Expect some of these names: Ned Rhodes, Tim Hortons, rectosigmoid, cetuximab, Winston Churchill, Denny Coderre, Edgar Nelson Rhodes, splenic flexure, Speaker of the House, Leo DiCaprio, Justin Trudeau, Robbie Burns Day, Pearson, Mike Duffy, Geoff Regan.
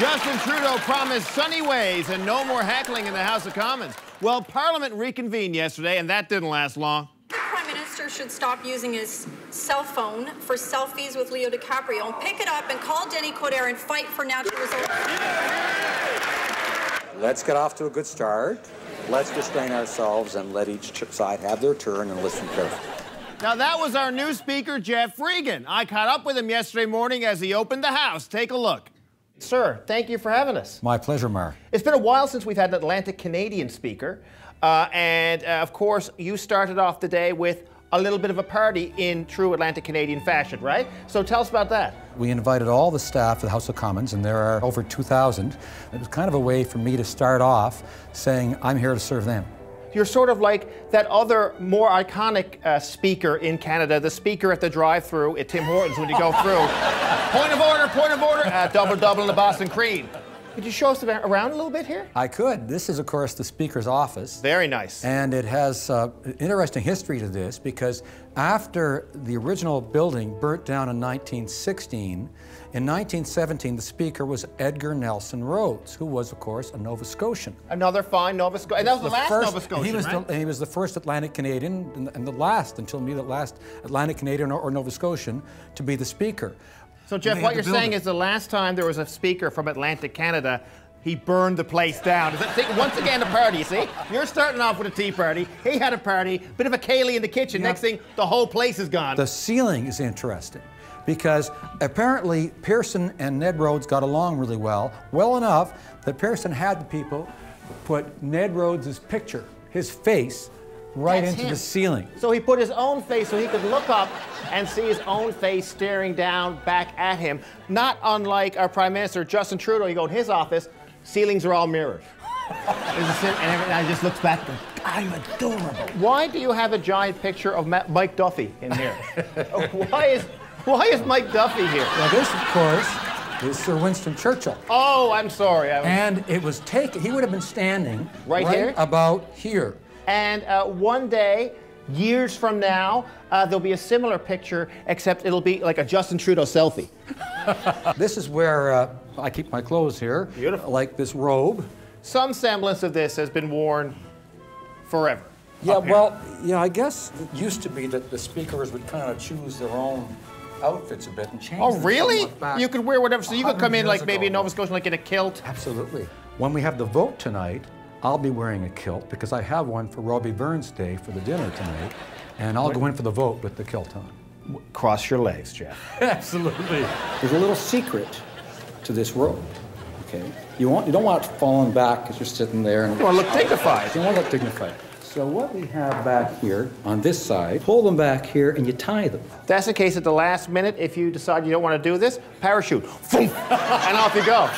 Justin Trudeau promised sunny ways and no more heckling in the House of Commons. Well, Parliament reconvened yesterday, and that didn't last long. The Prime Minister should stop using his cell phone for selfies with Leo DiCaprio and pick it up and call Denny Coderre and fight for natural results. Let's get off to a good start. Let's restrain ourselves and let each side have their turn and listen carefully. Now, that was our new Speaker, Geoff Regan. I caught up with him yesterday morning as he opened the House. Take a look. Sir, thank you for having us. My pleasure, Mayor. It's been a while since we've had an Atlantic Canadian speaker. Of course, you started off the day with a little bit of a party in true Atlantic Canadian fashion, right? So tell us about that. We invited all the staff to the House of Commons, and there are over 2,000. It was kind of a way for me to start off saying, I'm here to serve them. You're sort of like that other, more iconic speaker in Canada, the speaker at the drive-thru at Tim Hortons when you go through. Point of order, double in the Boston Creed. Could you show us around a little bit here? I could. This is, of course, the Speaker's office. Very nice. And it has an interesting history to this, because after the original building burnt down in 1916, in 1917, the Speaker was Edgar Nelson Rhodes, who was, of course, a Nova Scotian. Another fine Nova Scotian. And that was the last Nova Scotian, right? He was the first Atlantic Canadian, and the last, until me, the last Atlantic Canadian or Nova Scotian to be the Speaker. So, Geoff, what you're saying is the last time there was a speaker from Atlantic Canada, he burned the place down. Once again, a party, see? You're starting off with a tea party. He had a party, bit of a Kaylee in the kitchen. Next thing, the whole place is gone. The ceiling is interesting, because apparently Pearson and Ned Rhodes got along really well, well enough that Pearson had the people put Ned Rhodes' picture, his face, right into the ceiling. So he put his own face so he could look up and see his own face staring down back at him. Not unlike our Prime Minister, Justin Trudeau. You go in his office, ceilings are all mirrored. And he just looks back and goes, I'm adorable. Why do you have a giant picture of Mike Duffy in here? why is Mike Duffy here? Now this, of course, is Sir Winston Churchill. Oh, I'm sorry. And it was taken, he would have been standing right here, about here. And one day, years from now, there'll be a similar picture, except it'll be like a Justin Trudeau selfie. This is where I keep my clothes here. Beautiful. Like this robe. Some semblance of this has been worn forever. Yeah, well, you know, I guess it used to be that the speakers would kind of choose their own outfits a bit and change. Oh, really? You could wear whatever. So you could come in like maybe a Nova Scotian, like in a kilt. Absolutely. When we have the vote tonight, I'll be wearing a kilt, because I have one for Robbie Burns Day for the dinner tonight, and I'll go in for the vote with the kilt on. Cross your legs, Geoff. Absolutely. There's a little secret to this robe, okay? You don't want it falling back as you're sitting there. And you want to look dignified. You want to look dignified. So what we have back here on this side, pull them back here and you tie them. That's in case at the last minute, if you decide you don't want to do this, parachute, and off you go.